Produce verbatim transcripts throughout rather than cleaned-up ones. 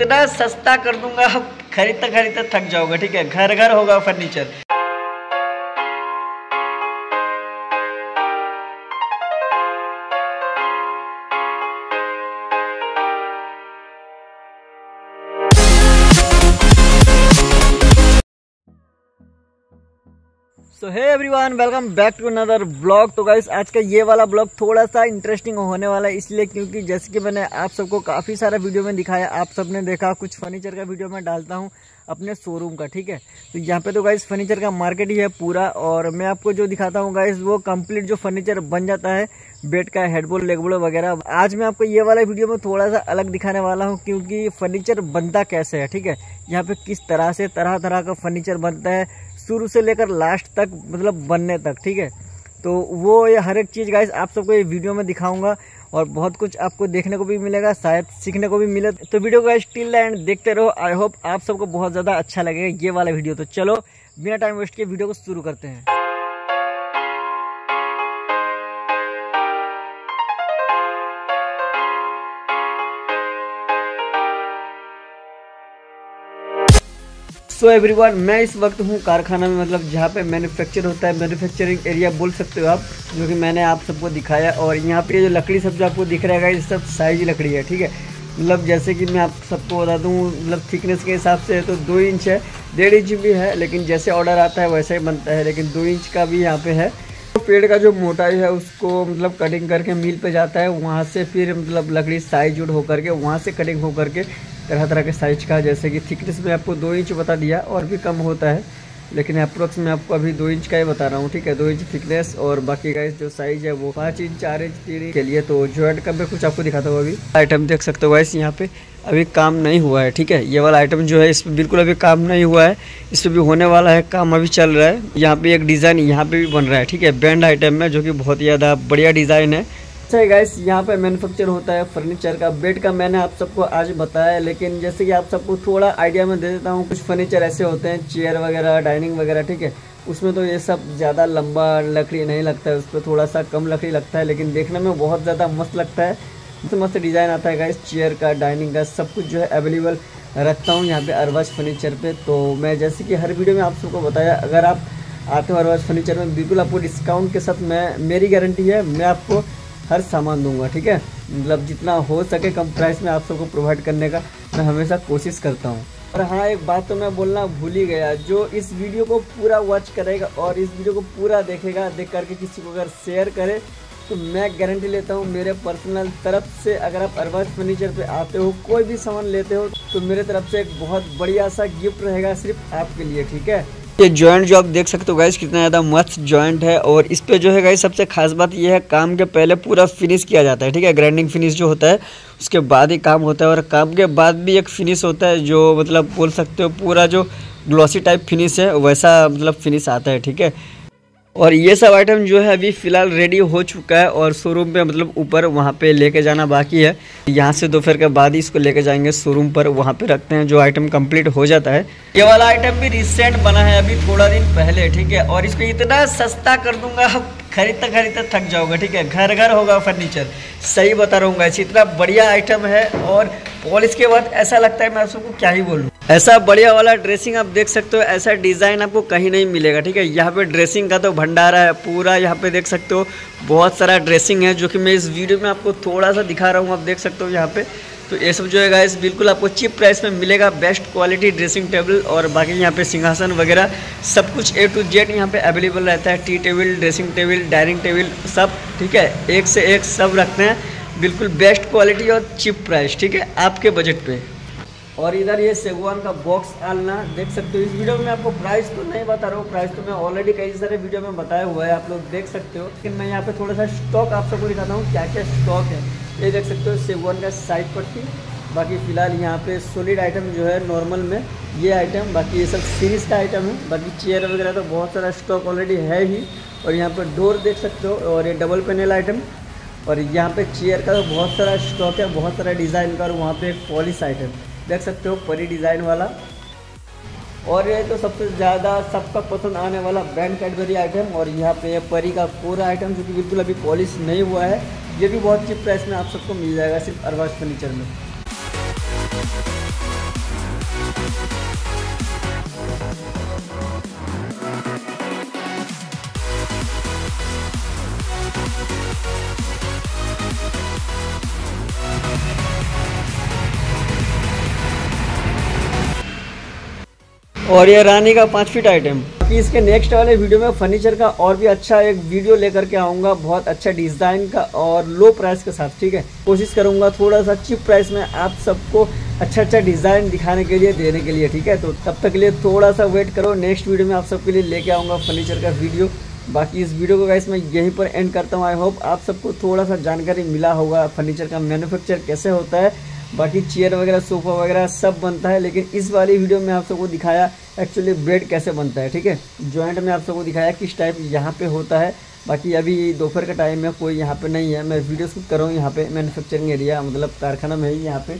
इतना सस्ता कर दूंगा आप खरीदते खरीदते थक जाओगे। ठीक है, घर घर होगा furniture. So hey everyone, welcome back to another blog. तो गाइस आज का ये वाला ब्लॉग थोड़ा सा इंटरेस्टिंग होने वाला है, इसलिए क्योंकि जैसे कि मैंने आप सबको काफ़ी सारा वीडियो में दिखाया, आप सबने देखा कुछ फर्नीचर का वीडियो मैं डालता हूँ अपने शोरूम का। ठीक है, तो यहाँ पे तो गाइस फर्नीचर का मार्केट ही है पूरा, और मैं आपको जो दिखाता हूँ गाइस वो कंप्लीट जो फर्नीचर बन जाता है, बेड का हेडबोर्ड, लेगबोर्ड वगैरह। आज मैं आपको ये वाला वीडियो में थोड़ा सा अलग दिखाने वाला हूँ, क्योंकि फर्नीचर बनता कैसे है। ठीक है, यहाँ पे किस तरह से तरह तरह का फर्नीचर बनता है, शुरू से लेकर लास्ट तक, मतलब बनने तक। ठीक है, तो वो ये हर एक चीज़ गाइस आप सबको ये वीडियो में दिखाऊंगा, और बहुत कुछ आपको देखने को भी मिलेगा, शायद सीखने को भी मिले। तो वीडियो को गाइस टिल द एंड देखते रहो, आई होप आप सबको बहुत ज़्यादा अच्छा लगेगा ये वाला वीडियो। तो चलो बिना टाइम वेस्ट किए वीडियो को शुरू करते हैं। सो so एवरीवन, मैं इस वक्त हूँ कारखाना में, मतलब जहाँ पे मैन्युफैक्चर होता है, मैन्युफैक्चरिंग एरिया बोल सकते हो आप, जो कि मैंने आप सबको दिखाया। और यहाँ पे जो लकड़ी सब जो आपको दिख रहा है ये सब साइज लकड़ी है। ठीक है, मतलब जैसे कि मैं आप सबको बता दूँ, मतलब थिकनेस के हिसाब से तो दो इंच है, डेढ़ इंच भी है, लेकिन जैसे ऑर्डर आता है वैसे ही बनता है, लेकिन दो इंच का भी यहाँ पर है। तो पेड़ का जो मोटाई है उसको मतलब कटिंग करके मिल पर जाता है, वहाँ से फिर मतलब लकड़ी साइज उड होकर के, वहाँ से कटिंग होकर के तरह तरह के साइज का, जैसे कि थिकनेस में आपको दो इंच बता दिया, और भी कम होता है, लेकिन अप्रोक्स मैं आपको अभी दो इंच का ही बता रहा हूँ। ठीक है, दो इंच थिकनेस, और बाकी का जो साइज है वो पाँच इंच, चार इंच, तीन इंच के लिए। तो जॉइंट का मैं कुछ आपको दिखाता हूँ। अभी आइटम देख सकते हो गाइस, यहाँ पे अभी काम नहीं हुआ है। ठीक है, ये वाला आइटम जो है इस पर बिल्कुल अभी काम नहीं हुआ है, इस पर भी होने वाला है, काम अभी चल रहा है। यहाँ पे एक डिज़ाइन यहाँ पे भी बन रहा है। ठीक है, बैंड आइटम में, जो कि बहुत ज़्यादा बढ़िया डिज़ाइन है। अच्छा गाइस, यहाँ पे मैन्युफैक्चर होता है फर्नीचर का, बेड का मैंने आप सबको आज बताया, लेकिन जैसे कि आप सबको थोड़ा आइडिया में दे देता हूँ, कुछ फर्नीचर ऐसे होते हैं, चेयर वगैरह, डाइनिंग वगैरह। ठीक है, उसमें तो ये सब ज़्यादा लंबा लकड़ी नहीं लगता है, उस पर थोड़ा सा कम लकड़ी लगता है, लेकिन देखने में बहुत ज़्यादा मस्त लगता है, तो मस्त डिज़ाइन आता है गाइस। चेयर का, डाइनिंग का, सब कुछ जो है अवेलेबल रखता हूँ यहाँ पर अरबाज फर्नीचर पर। तो मैं जैसे कि हर वीडियो में आप सबको बताया, अगर आप आते हो अरबाज फर्नीचर में, बिल्कुल आपको डिस्काउंट के साथ, मैं मेरी गारंटी है, मैं आपको हर सामान दूंगा। ठीक है, मतलब जितना हो सके कम प्राइस में आप सबको प्रोवाइड करने का मैं हमेशा कोशिश करता हूँ। और हाँ, एक बात तो मैं बोलना भूल ही गया, जो इस वीडियो को पूरा वॉच करेगा और इस वीडियो को पूरा देखेगा, देख करके किसी को अगर शेयर करे, तो मैं गारंटी लेता हूँ मेरे पर्सनल तरफ से, अगर आप अरबाज फर्नीचर पे आते हो, कोई भी सामान लेते हो, तो मेरे तरफ से एक बहुत बढ़िया सा गिफ्ट रहेगा सिर्फ आपके लिए। ठीक है, ये जॉइंट जो आप देख सकते हो गाइस कितना ज़्यादा मस्त जॉइंट है, और इस पे जो है गाइस सबसे खास बात यह है, काम के पहले पूरा फिनिश किया जाता है। ठीक है, ग्राइंडिंग फिनिश जो होता है उसके बाद ही काम होता है, और काम के बाद भी एक फिनिश होता है, जो मतलब बोल सकते हो पूरा जो ग्लॉसी टाइप फिनिश है, वैसा मतलब फिनिश आता है। ठीक है, और ये सब आइटम जो है अभी फ़िलहाल रेडी हो चुका है, और शोरूम पे मतलब ऊपर वहाँ पे लेके जाना बाकी है। यहाँ से दोपहर के बाद ही इसको लेके जाएंगे शोरूम पर, वहाँ पे रखते हैं जो आइटम कंप्लीट हो जाता है। ये वाला आइटम भी रिसेंट बना है, अभी थोड़ा दिन पहले। ठीक है, और इसको इतना सस्ता कर दूंगा आप खरीदते खरीदते थक जाओगे। ठीक है, घर घर होगा फर्नीचर, सही बता रहा हूँ गाइस, इतना बढ़िया आइटम है, और पॉलिश के बाद ऐसा लगता है, मैं आप सबको क्या ही बोलूँ। ऐसा बढ़िया वाला ड्रेसिंग आप देख सकते हो, ऐसा डिज़ाइन आपको कहीं नहीं मिलेगा। ठीक है, यहाँ पे ड्रेसिंग का तो भंडारा है पूरा, यहाँ पे देख सकते हो बहुत सारा ड्रेसिंग है, जो कि मैं इस वीडियो में आपको थोड़ा सा दिखा रहा हूँ, आप देख सकते हो यहाँ पे। तो ये सब जो है गाइस बिल्कुल आपको चीप प्राइस में मिलेगा, बेस्ट क्वालिटी ड्रेसिंग टेबल, और बाकी यहाँ पे सिंहासन वगैरह सब कुछ ए टू जेड यहाँ पे अवेलेबल रहता है। Tea table, dressing table, dining table, सब। ठीक है, एक से एक सब रखते हैं, बिल्कुल बेस्ट क्वालिटी और चीप प्राइस। ठीक है, आपके बजट पे। और इधर ये सेगवान का बॉक्स आलना देख सकते हो, इस वीडियो में आपको प्राइस तो नहीं बता रहा हूँ, प्राइस तो मैं ऑलरेडी कई सारे वीडियो में बताया हुआ है, आप लोग देख सकते हो, लेकिन मैं यहाँ पे थोड़ा सा स्टॉक आप सबको दिखाता हूँ क्या क्या स्टॉक है। ये देख सकते हो सेगवान का साइड पट्टी, बाकी फ़िलहाल यहाँ पे सॉलिड आइटम जो है नॉर्मल में ये आइटम, बाकी ये सब सीरीज़ का आइटम है, बाकी चेयर वगैरह तो बहुत सारा स्टॉक ऑलरेडी है ही। और यहाँ पर डोर देख सकते हो, और ये डबल पैनल आइटम, और यहाँ पर चेयर का तो बहुत सारा स्टॉक है, बहुत सारा डिज़ाइन का, और वहाँ पर एक पॉलिश आइटम देख सकते हो, परी डिज़ाइन वाला। और ये तो सबसे ज़्यादा सबका पसंद आने वाला ब्रांड कैडबरी आइटम, और यहाँ पे परी का पूरा आइटम जो कि बिल्कुल अभी पॉलिश नहीं हुआ है, ये भी बहुत चीप प्राइस में आप सबको मिल जाएगा सिर्फ अरबाज फर्नीचर में। और ये रानी का पाँच फीट आइटम। कि इसके नेक्स्ट वाले वीडियो में फर्नीचर का और भी अच्छा एक वीडियो लेकर के आऊँगा, बहुत अच्छा डिज़ाइन का और लो प्राइस के साथ। ठीक है, कोशिश करूँगा थोड़ा सा चीप प्राइस में आप सबको अच्छा अच्छा डिज़ाइन दिखाने के लिए देने के लिए। ठीक है, तो तब तक के लिए थोड़ा सा वेट करो, नेक्स्ट वीडियो में आप सबके लिए लेके आऊँगा फर्नीचर का वीडियो। बाकी इस वीडियो को गाइस मैं यहीं पर एंड करता हूँ। आई होप आप सबको थोड़ा सा जानकारी मिला होगा फर्नीचर का मैन्युफैक्चर कैसे होता है। बाकी चेयर वगैरह सोफ़ा वगैरह सब बनता है, लेकिन इस वाली वीडियो में आप सबको दिखाया एक्चुअली बेड कैसे बनता है। ठीक है, जॉइंट में आप सबको दिखाया किस टाइप यहाँ पे होता है। बाकी अभी दोपहर का टाइम है, कोई यहाँ पे नहीं है, मैं वीडियो शूट कर रहा हूँ यहाँ पे मैन्युफैक्चरिंग एरिया मतलब कारखाना में ही यहाँ पे।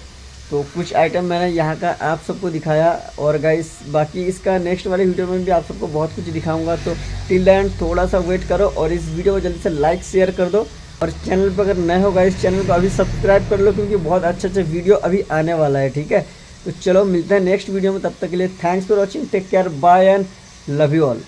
तो कुछ आइटम मैंने यहाँ का आप सबको दिखाया। और गाइस बाकी इसका नेक्स्ट वाले वीडियो में भी आप सबको बहुत कुछ दिखाऊंगा। तो टिल देन थोड़ा सा वेट करो और इस वीडियो को जल्दी से लाइक शेयर कर दो। और चैनल पर अगर नए हो गाइस, चैनल को अभी सब्सक्राइब कर लो, क्योंकि बहुत अच्छा अच्छा वीडियो अभी आने वाला है। ठीक है, तो चलो मिलते हैं नेक्स्ट वीडियो में। तब तक के लिए thanks for watching, take care, bye and love you all.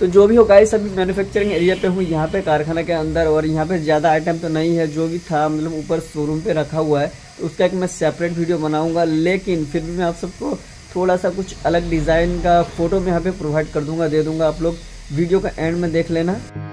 तो जो भी हो गाइस, अभी मैन्युफैक्चरिंग एरिया पे हूँ यहाँ पे कारखाना के अंदर। और यहाँ पे ज़्यादा आइटम तो नहीं है, जो भी था मतलब ऊपर शोरूम पे रखा हुआ है, तो उसका एक मैं सेपरेट वीडियो बनाऊँगा। लेकिन फिर भी मैं आप सबको थोड़ा सा कुछ अलग डिज़ाइन का फ़ोटो मैं यहाँ पर प्रोवाइड कर दूँगा, दे दूँगा। आप लोग वीडियो का एंड में देख लेना।